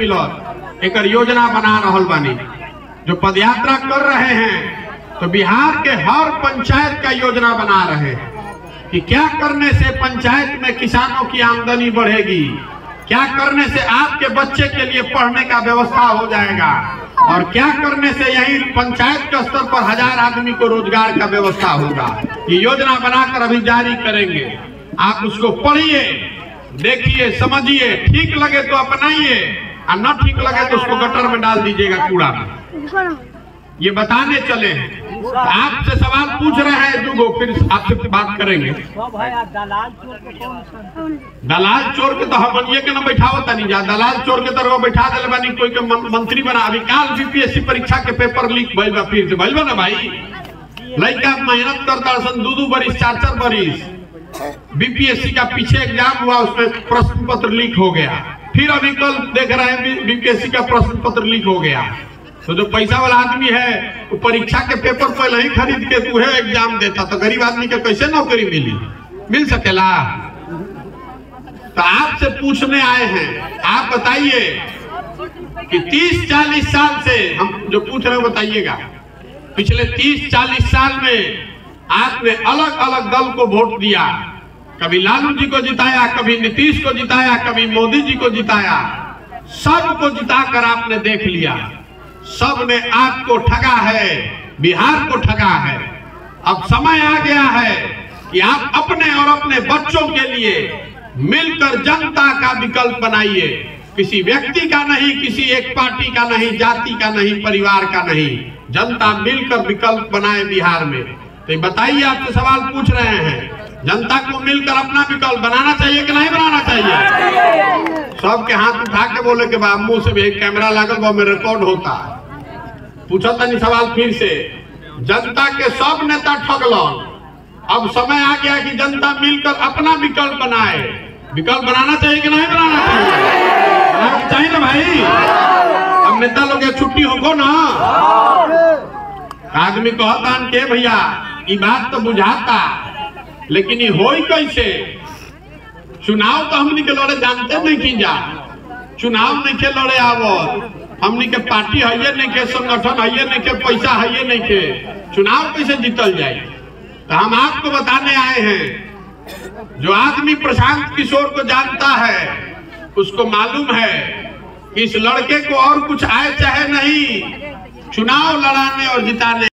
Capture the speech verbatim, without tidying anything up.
मिलत, एक योजना बना रहा बानी। जो पदयात्रा कर रहे हैं तो बिहार के हर पंचायत का योजना बना रहे हैं कि क्या करने से पंचायत में किसानों की आमदनी बढ़ेगी, क्या करने से आपके बच्चे के लिए पढ़ने का व्यवस्था हो जाएगा, और क्या करने से यही पंचायत के स्तर पर हजार आदमी को रोजगार का व्यवस्था होगा। ये योजना बनाकर अभी जारी करेंगे, आप उसको पढ़िए, देखिए, समझिए, ठीक लगे तो अपनाइए और न ठीक लगे तो उसको गटर में डाल दीजिएगा, कूड़ा में। ये बताने चले हैं, आपसे सवाल पूछ रहे हैं दो, फिर आपसे बात करेंगे। दलाल चोर के तो हमनिए के न बैठाओ तनी जा, दलाल चोर के तरह बैठा दिले बानी, कोई के मंत्री बना। अभी काल बीपीएससी परीक्षा के पेपर लीक भइल बा, फिर से भइल बा ना भाई। लड़का मेहनत करता सन, दो दो बरिस, चार चार बरिस बीपीएससी का पीछे एग्जाम हुआ, उसमें प्रश्न पत्र लीक हो गया। फिर अभी कल देख रहे हैं बीपीएससी का प्रश्न पत्र लीक हो गया। तो जो पैसा वाला आदमी है वो परीक्षा के पेपर पहले ही खरीद के तू है एग्जाम देता, तो गरीब आदमी के कैसे नौकरी मिली मिल सकेला। तो आपसे पूछने आए हैं, आप बताइए कि तीस चालीस साल से हम जो पूछ रहे हैं बताइएगा, पिछले तीस चालीस साल में आपने अलग अलग दल को वोट दिया, कभी लालू जी को जिताया, कभी नीतीश को जिताया, कभी मोदी जी को जिताया, सबको जिताकर आपने देख लिया, सब ने आपको ठगा है, बिहार को ठगा है। अब समय आ गया है कि आप अपने और अपने बच्चों के लिए मिलकर जनता का विकल्प बनाइए, किसी व्यक्ति का नहीं, किसी एक पार्टी का नहीं, जाति का नहीं, परिवार का नहीं, जनता मिलकर विकल्प बनाए बिहार में। तो बताइए, आपसे सवाल पूछ रहे हैं, जनता को मिलकर अपना विकल्प बनाना चाहिए कि नहीं बनाना चाहिए? सबके हाथ उठा के बोले के बाद मुंह से भी कैमरा लागल बा, में रिकॉर्ड होता। पूछा था नहीं सवाल फिर से, जनता के सब नेता ठगलन, अब समय आ गया कि जनता मिलकर अपना विकल्प बनाए। विकल्प बनाना चाहिए कि नहीं बनाना चाहिए? चाहिए ना भाई। अब नेता लोग छुट्टी होगो ना, आदमी कहता के भैया ये बात तो बुझाता, लेकिन ये हो कैसे? चुनाव तो हमने के लड़े जानते नहीं की जा, चुनाव नहीं के लड़े आवत, हमने के पार्टी है ये नहीं के, संगठन है ये नहीं के, पैसा है ये नहीं के, चुनाव कैसे जीतल जाए? तो हम आपको बताने आए हैं, जो आदमी प्रशांत किशोर को जानता है उसको मालूम है कि इस लड़के को और कुछ आए चाहे नहीं, चुनाव लड़ाने और जिताने